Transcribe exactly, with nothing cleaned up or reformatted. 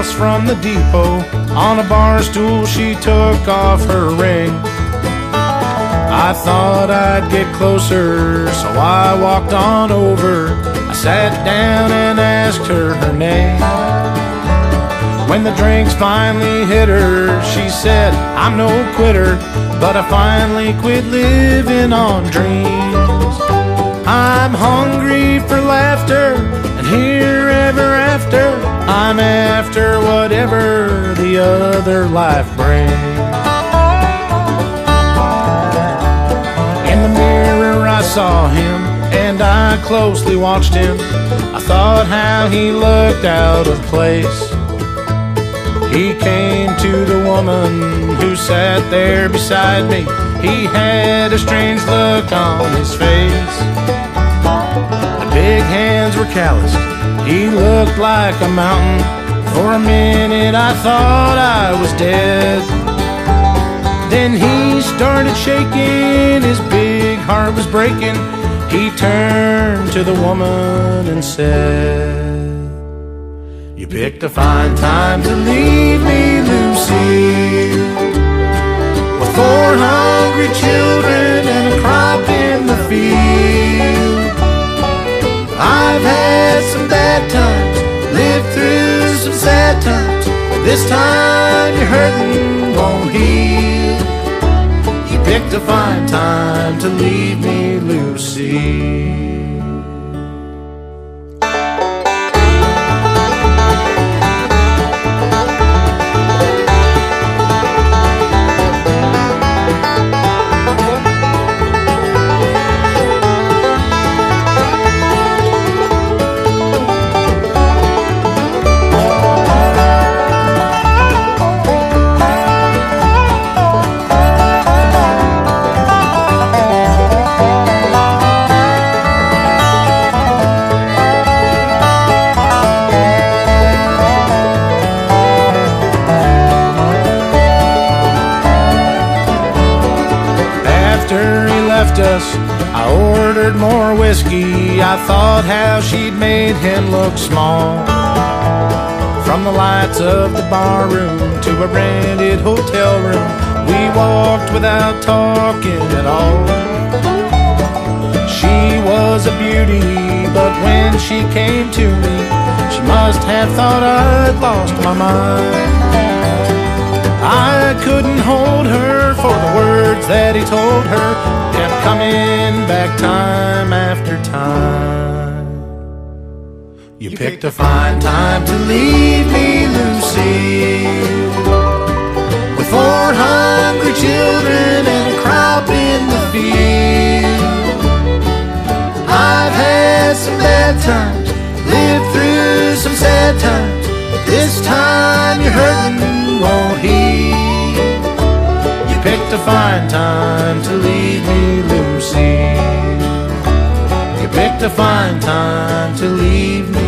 miles from the depot. On a bar stool she took off her ring. I thought I'd get closer, so I walked on over. I sat down and asked her her name. When the drinks finally hit her, she said, "I'm no quitter, but I finally quit living on dreams. I'm hungry for laughter, and here ever after, I'm after whatever the other life brings." In the mirror I saw him, and I closely watched him. I thought how he looked out of place. He came to the woman who sat there beside me. He had a strange look on his face. The big hands were calloused, he looked like a mountain. For a minute I thought I was dead. Then he started shaking, his big heart was breaking. He turned to the woman and said, "You picked a fine time to leave me, Lucille. With four hungry children and a crop in the field. I've had some bad times, lived through some sad times. This time you're hurting won't heal. Picked a fine time to leave me, Lucille." Us. I ordered more whiskey. I thought how she'd made him look small. From the lights of the bar room to a rented hotel room, we walked without talking at all. She was a beauty, but when she came to me, she must have thought I'd lost my mind. I couldn't hold her for the words that he told her, kept coming back time after time. You picked a fine time to leave me, Lucille. With four hungry children and a crop in the field. I've had some bad times, lived through some sad times. This time you're hurting won't heal. You picked a fine time to leave me, Lucille. You picked a fine time to leave me.